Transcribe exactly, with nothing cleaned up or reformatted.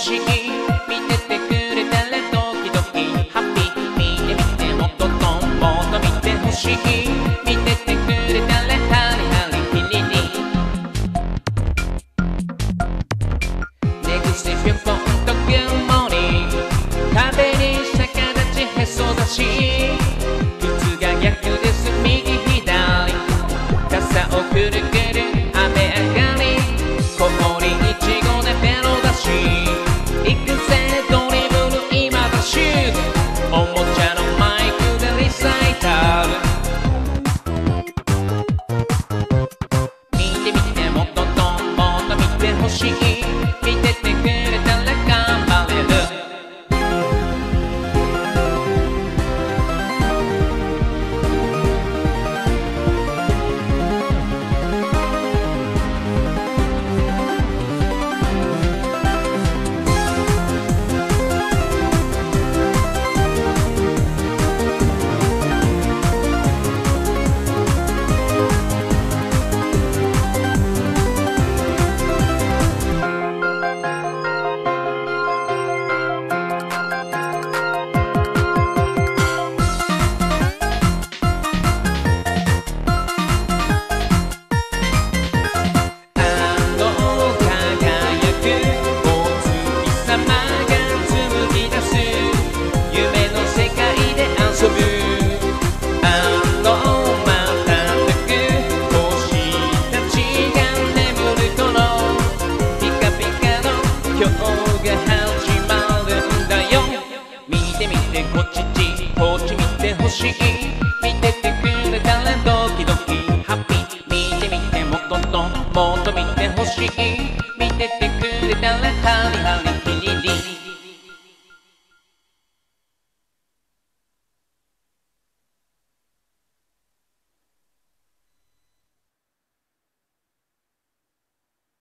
不思議」「見ててくれたらドキドキ」「ハッピー見てみてもっとどんもっと見てほしい」「見ててくれたらハリハリピリリ」「寝癖ぴょこっとグッモーニング」「壁に逆立ちへそ出し」「靴が逆です右左」「傘をくるくる雨上がり」「ここにいちごでベロ出し」もっと見てほしい見ててくれたらハリハリキリリ